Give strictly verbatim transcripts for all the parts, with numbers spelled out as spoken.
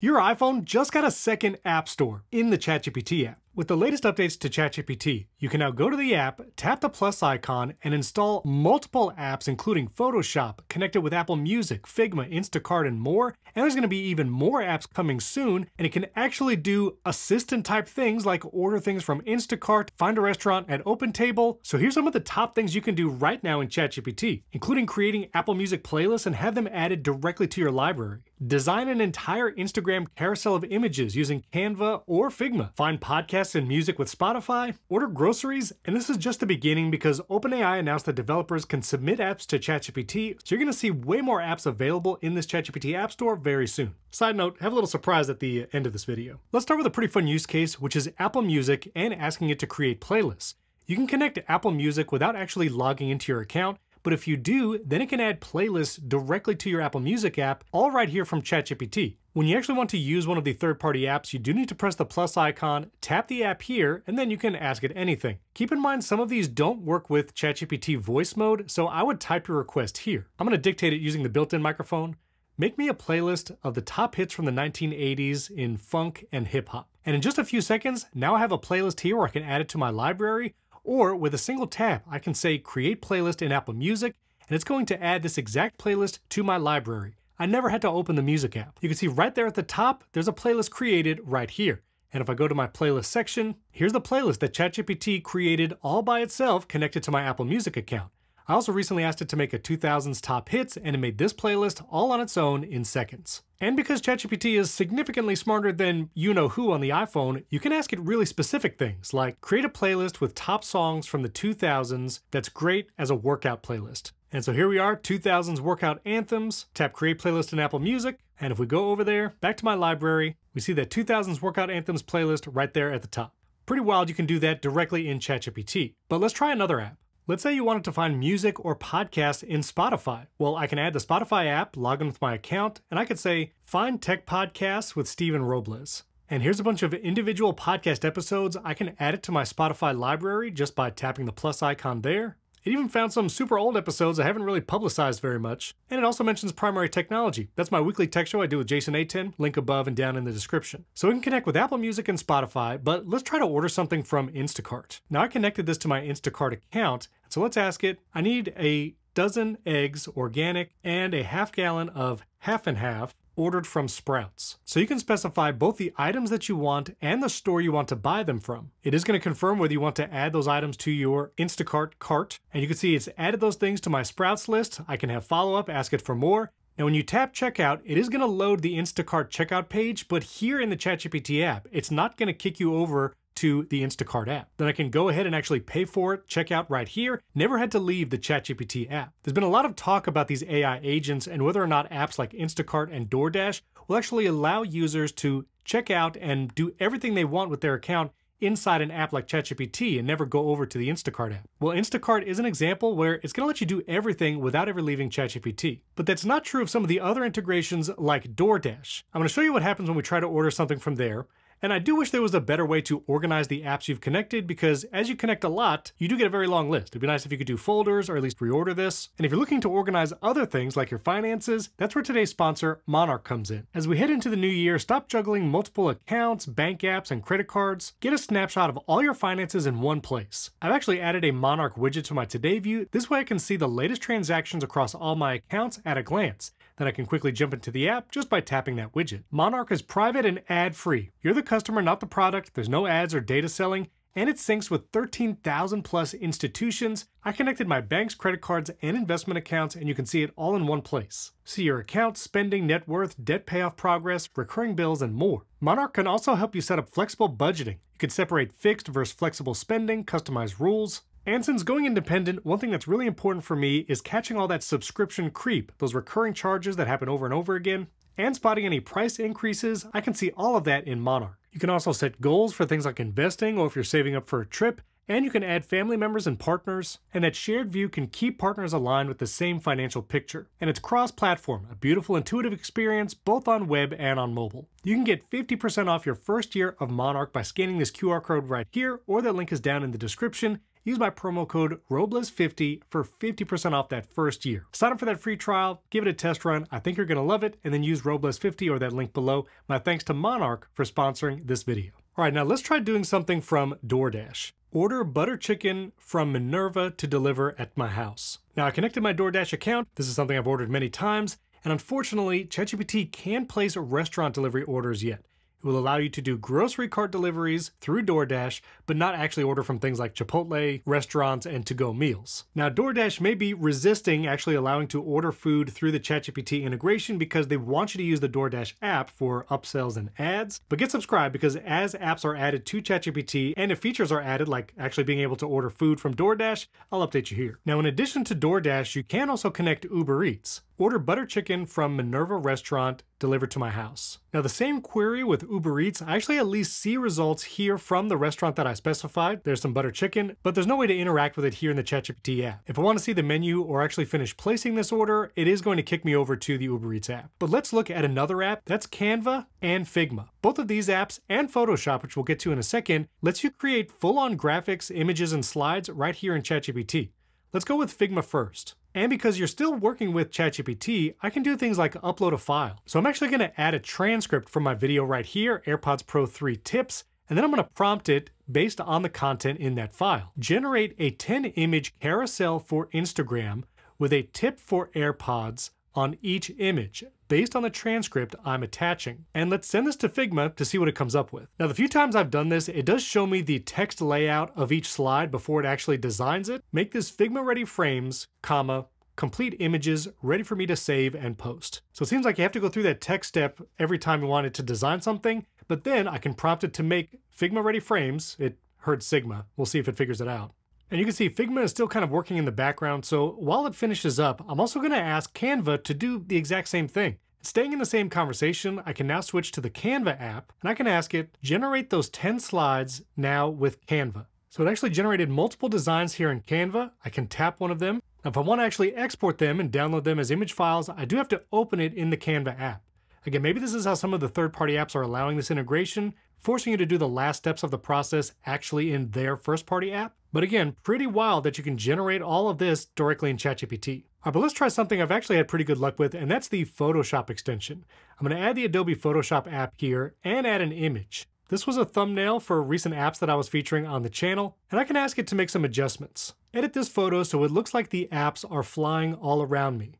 Your iPhone just got a second app store in the ChatGPT app. With the latest updates to ChatGPT, you can now go to the app, tap the plus icon, and install multiple apps, including Photoshop, connected with Apple Music, Figma, Instacart, and more. And there's going to be even more apps coming soon, and it can actually do assistant-type things like order things from Instacart, find a restaurant at OpenTable. So here's some of the top things you can do right now in ChatGPT, including creating Apple Music playlists and have them added directly to your library. Design an entire Instagram carousel of images using Canva or Figma. Find podcasts and music with Spotify, order groceries, and this is just the beginning because OpenAI announced that developers can submit apps to ChatGPT, so you're going to see way more apps available in this ChatGPT app store very soon. Side note, have a little surprise at the end of this video. Let's start with a pretty fun use case, which is Apple Music and asking it to create playlists. You can connect Apple Music without actually logging into your account, but if you do, then it can add playlists directly to your Apple Music app, all right here from ChatGPT. When you actually want to use one of the third-party apps, you do need to press the plus icon, tap the app here, and then you can ask it anything. Keep in mind some of these don't work with ChatGPT voice mode, so I would type your request here. I'm going to dictate it using the built-in microphone. Make me a playlist of the top hits from the nineteen eighties in funk and hip-hop. And in just a few seconds, now I have a playlist here where I can add it to my library, or with a single tap, I can say Create Playlist in Apple Music, and it's going to add this exact playlist to my library. I never had to open the music app. You can see right there at the top, there's a playlist created right here. And if I go to my playlist section, here's the playlist that ChatGPT created all by itself connected to my Apple Music account. I also recently asked it to make a two thousands top hits, and it made this playlist all on its own in seconds. And because ChatGPT is significantly smarter than you-know-who on the iPhone, you can ask it really specific things, like create a playlist with top songs from the two thousands that's great as a workout playlist. And so here we are, two thousands Workout Anthems, tap Create Playlist in Apple Music, and if we go over there, back to my library, we see that two thousands Workout Anthems playlist right there at the top. Pretty wild you can do that directly in ChatGPT. But let's try another app. Let's say you wanted to find music or podcasts in Spotify. Well, I can add the Spotify app, log in with my account, and I could say, find tech podcasts with Stephen Robles. And here's a bunch of individual podcast episodes. I can add it to my Spotify library just by tapping the plus icon there. It even found some super old episodes I haven't really publicized very much. And it also mentions Primary Technology. That's my weekly tech show I do with Jason Aten, link above and down in the description. So we can connect with Apple Music and Spotify, but let's try to order something from Instacart. Now I connected this to my Instacart account, so let's ask it, I need a dozen eggs, organic, and a half gallon of half and half, ordered from Sprouts. So you can specify both the items that you want and the store you want to buy them from. It is going to confirm whether you want to add those items to your Instacart cart. And you can see it's added those things to my Sprouts list. I can have follow-up, ask it for more. Now when you tap checkout, it is going to load the Instacart checkout page, but here in the ChatGPT app, it's not going to kick you over to the Instacart app. Then I can go ahead and actually pay for it, check out right here. Never had to leave the ChatGPT app. There's been a lot of talk about these A I agents and whether or not apps like Instacart and DoorDash will actually allow users to check out and do everything they want with their account inside an app like ChatGPT and never go over to the Instacart app. Well, Instacart is an example where it's going to let you do everything without ever leaving ChatGPT. But that's not true of some of the other integrations like DoorDash. I'm going to show you what happens when we try to order something from there. And I do wish there was a better way to organize the apps you've connected because as you connect a lot, you do get a very long list. It'd be nice if you could do folders or at least reorder this. And if you're looking to organize other things like your finances, that's where today's sponsor, Monarch, comes in. As we head into the new year, stop juggling multiple accounts, bank apps, and credit cards. Get a snapshot of all your finances in one place. I've actually added a Monarch widget to my Today view. This way I can see the latest transactions across all my accounts at a glance. Then I can quickly jump into the app just by tapping that widget. Monarch is private and ad-free. You're the customer, not the product. There's no ads or data selling, and it syncs with thirteen thousand plus institutions. I connected my banks, credit cards, and investment accounts, and you can see it all in one place. See your account, spending, net worth, debt payoff progress, recurring bills, and more. Monarch can also help you set up flexible budgeting. You can separate fixed versus flexible spending, customize rules. And since going independent, one thing that's really important for me is catching all that subscription creep, those recurring charges that happen over and over again, and spotting any price increases. I can see all of that in Monarch. You can also set goals for things like investing or if you're saving up for a trip, and you can add family members and partners, and that shared view can keep partners aligned with the same financial picture. And it's cross-platform, a beautiful intuitive experience both on web and on mobile. You can get fifty percent off your first year of Monarch by scanning this Q R code right here, or that link is down in the description. use my promo code robles fifty for fifty percent off that first year. Sign up for that free trial, give it a test run. I think you're going to love it, and then use robles fifty or that link below. My thanks to Monarch for sponsoring this video. All right, now let's try doing something from DoorDash. Order butter chicken from Minerva to deliver at my house. Now I connected my DoorDash account. This is something I've ordered many times. And unfortunately, ChatGPT can't place restaurant delivery orders yet. It will allow you to do grocery cart deliveries through DoorDash, but not actually order from things like Chipotle, restaurants, and to-go meals. Now, DoorDash may be resisting actually allowing to order food through the ChatGPT integration because they want you to use the DoorDash app for upsells and ads. But get subscribed, because as apps are added to ChatGPT and if features are added, like actually being able to order food from DoorDash, I'll update you here. Now, in addition to DoorDash, you can also connect Uber Eats. Order butter chicken from Minerva restaurant delivered to my house. Now the same query with Uber Eats, I actually at least see results here from the restaurant that I specified. There's some butter chicken, but there's no way to interact with it here in the ChatGPT app. If I want to see the menu or actually finish placing this order, it is going to kick me over to the Uber Eats app. But let's look at another app, that's Canva and Figma. Both of these apps and Photoshop, which we'll get to in a second, lets you create full-on graphics, images, and slides right here in ChatGPT. Let's go with Figma first. And because you're still working with ChatGPT, I can do things like upload a file. So I'm actually going to add a transcript from my video right here, AirPods Pro three tips, and then I'm going to prompt it based on the content in that file. Generate a ten image carousel for Instagram with a tip for AirPods on each image based on the transcript I'm attaching. And let's send this to Figma to see what it comes up with. Now, the few times I've done this, it does show me the text layout of each slide before it actually designs it. Make this Figma ready frames, comma, complete images ready for me to save and post. So it seems like you have to go through that tech step every time you want it to design something, but then I can prompt it to make Figma ready frames. It heard Sigma. We'll see if it figures it out. And you can see Figma is still kind of working in the background, so while it finishes up, I'm also going to ask Canva to do the exact same thing. Staying in the same conversation, I can now switch to the Canva app, and I can ask it, generate those ten slides now with Canva. So it actually generated multiple designs here in Canva. I can tap one of them. Now, if I want to actually export them and download them as image files, I do have to open it in the Canva app. Again, maybe this is how some of the third-party apps are allowing this integration, forcing you to do the last steps of the process actually in their first-party app. But again, pretty wild that you can generate all of this directly in ChatGPT. All right, but let's try something I've actually had pretty good luck with, and that's the Photoshop extension. I'm going to add the Adobe Photoshop app here and add an image. This was a thumbnail for recent apps that I was featuring on the channel, and I can ask it to make some adjustments. Edit this photo so it looks like the apps are flying all around me.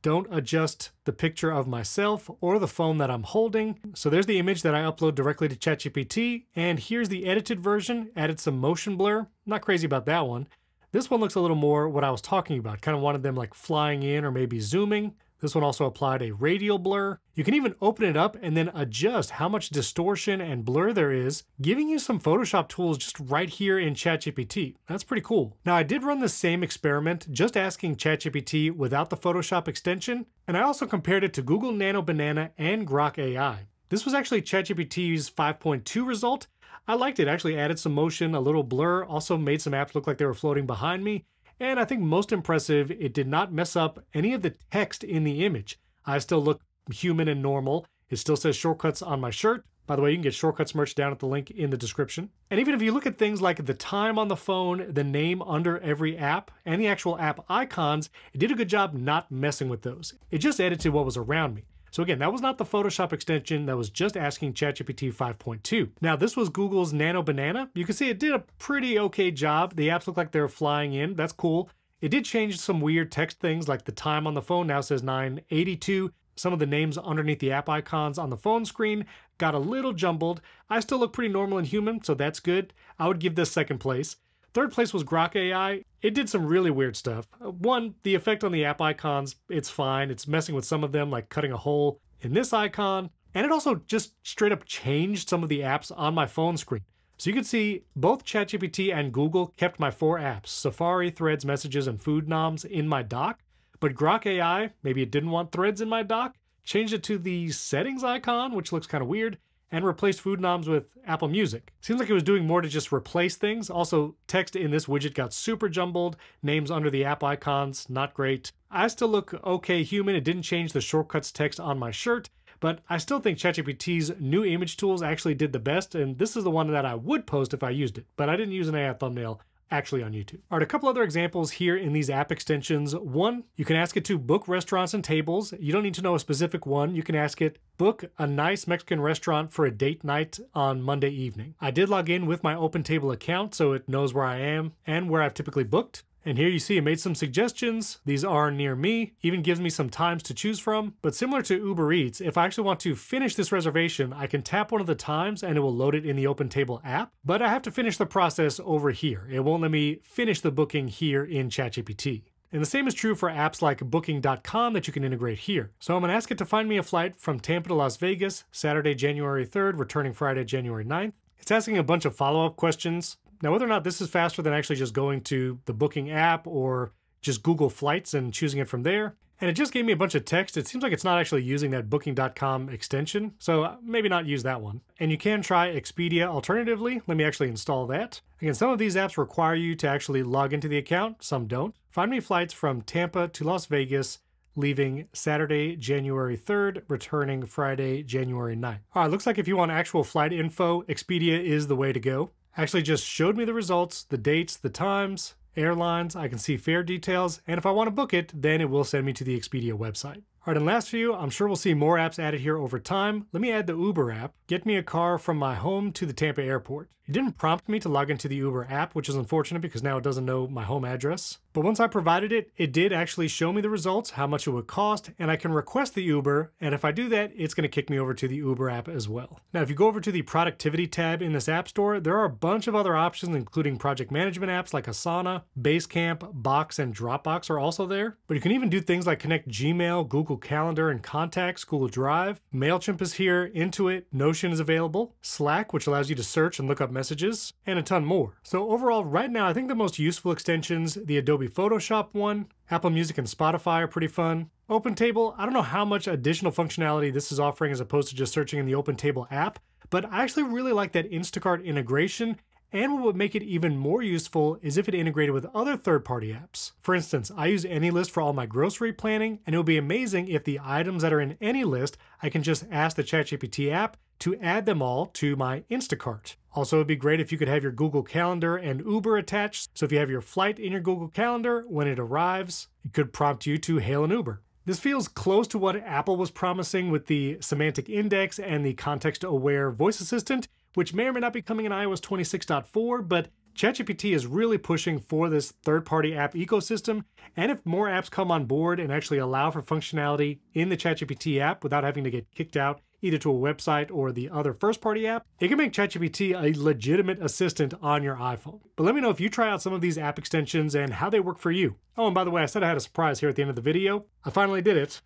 Don't adjust the picture of myself or the phone that I'm holding. So there's the image that I upload directly to ChatGPT, and here's the edited version, added some motion blur. Not crazy about that one. This one looks a little more what I was talking about. Kind of wanted them like flying in or maybe zooming. This one also applied a radial blur. You can even open it up and then adjust how much distortion and blur there is, giving you some Photoshop tools just right here in ChatGPT. That's pretty cool. Now, I did run the same experiment, just asking ChatGPT without the Photoshop extension, and I also compared it to Google Nano Banana and Grok A I. This was actually ChatGPT's five point two result. I liked it. Actually added some motion, a little blur, also made some apps look like they were floating behind me. And I think most impressive, it did not mess up any of the text in the image. I still look human and normal. It still says Shortcuts on my shirt. By the way, you can get Shortcuts merch down at the link in the description. And even if you look at things like the time on the phone, the name under every app, and the actual app icons, it did a good job not messing with those. It just edited what was around me. So again, that was not the Photoshop extension. That was just asking ChatGPT five point two. Now, this was Google's Nano Banana. You can see it did a pretty okay job. The apps look like they're flying in. That's cool. It did change some weird text things, like the time on the phone now says nine eighty-two. Some of the names underneath the app icons on the phone screen got a little jumbled. I still look pretty normal and human, so that's good. I would give this second place. Third place was Grok A I. It did some really weird stuff. One, the effect on the app icons, it's fine. It's messing with some of them, like cutting a hole in this icon. And it also just straight up changed some of the apps on my phone screen. So you can see both ChatGPT and Google kept my four apps, Safari, Threads, Messages, and Food Noms in my dock. But Grok A I, maybe it didn't want Threads in my dock, changed it to the settings icon, which looks kind of weird, and replaced Food Noms with Apple Music. Seems like it was doing more to just replace things. Also, text in this widget got super jumbled. Names under the app icons, not great. I still look okay human. It didn't change the Shortcuts text on my shirt, but I still think ChatGPT's new image tools actually did the best, and this is the one that I would post if I used it, but I didn't use an A I thumbnail. actually on YouTube. All right, a couple other examples here in these app extensions. One, you can ask it to book restaurants and tables. You don't need to know a specific one. You can ask it, book a nice Mexican restaurant for a date night on Monday evening. I did log in with my OpenTable account, so it knows where I am and where I've typically booked. And here you see it made some suggestions. These are near me, even gives me some times to choose from. But similar to Uber Eats, if I actually want to finish this reservation, I can tap one of the times and it will load it in the OpenTable app. But I have to finish the process over here. It won't let me finish the booking here in ChatGPT. And the same is true for apps like Booking dot com that you can integrate here. So I'm gonna ask it to find me a flight from Tampa to Las Vegas, Saturday, January third, returning Friday, January ninth. It's asking a bunch of follow-up questions. Now, whether or not this is faster than actually just going to the booking app or just Google Flights and choosing it from there. And it just gave me a bunch of text. It seems like it's not actually using that Booking dot com extension, so maybe not use that one. And you can try Expedia alternatively. Let me actually install that. Again, some of these apps require you to actually log into the account, some don't. Find me flights from Tampa to Las Vegas, leaving Saturday, January third, returning Friday, January ninth. All right, looks like if you want actual flight info, Expedia is the way to go. Actually just showed me the results, the dates, the times, airlines, I can see fare details, and if I want to book it, then it will send me to the Expedia website. All right, and last few, I'm sure we'll see more apps added here over time. Let me add the Uber app. Get me a car from my home to the Tampa airport. It didn't prompt me to log into the Uber app, which is unfortunate because now it doesn't know my home address. But once I provided it, it did actually show me the results, how much it would cost, and I can request the Uber. And if I do that, it's gonna kick me over to the Uber app as well. Now, if you go over to the productivity tab in this app store, there are a bunch of other options, including project management apps like Asana, Basecamp, Box, and Dropbox are also there. But you can even do things like connect Gmail, Google Calendar and Contacts, Google Drive. MailChimp is here, Intuit, Notion is available, Slack, which allows you to search and look up messages, and a ton more. So overall, right now, I think the most useful extensions, the Adobe Photoshop one, Apple Music and Spotify are pretty fun. OpenTable, I don't know how much additional functionality this is offering as opposed to just searching in the OpenTable app, but I actually really like that Instacart integration. And what would make it even more useful is if it integrated with other third-party apps. For instance, I use AnyList for all my grocery planning, and it would be amazing if the items that are in AnyList, I can just ask the ChatGPT app to add them all to my Instacart. Also, it'd be great if you could have your Google Calendar and Uber attached. So if you have your flight in your Google Calendar, when it arrives, it could prompt you to hail an Uber. This feels close to what Apple was promising with the semantic index and the context-aware voice assistant, which may or may not be coming in i O S twenty-six point four, but ChatGPT is really pushing for this third-party app ecosystem. And if more apps come on board and actually allow for functionality in the ChatGPT app without having to get kicked out either to a website or the other first-party app, it can make ChatGPT a legitimate assistant on your iPhone. But let me know if you try out some of these app extensions and how they work for you. Oh, and by the way, I said I had a surprise here at the end of the video. I finally did it.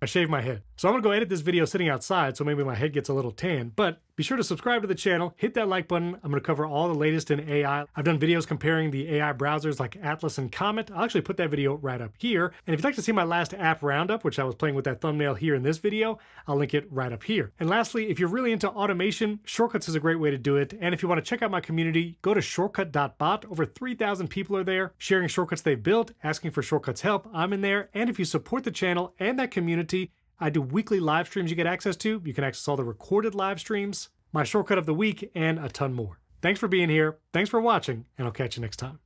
I shaved my head. So I'm gonna go edit this video sitting outside, so maybe my head gets a little tan, but be sure to subscribe to the channel, hit that like button. I'm gonna cover all the latest in A I. I've done videos comparing the A I browsers like Atlas and Comet. I'll actually put that video right up here. And if you'd like to see my last app roundup, which I was playing with that thumbnail here in this video, I'll link it right up here. And lastly, if you're really into automation, Shortcuts is a great way to do it. And if you wanna check out my community, go to shortcut dot bot. Over three thousand people are there sharing shortcuts they've built, asking for Shortcuts help. I'm in there. And if you support the channel and that community, I do weekly live streams you get access to. You can access all the recorded live streams, my shortcut of the week, and a ton more. Thanks for being here. Thanks for watching, and I'll catch you next time.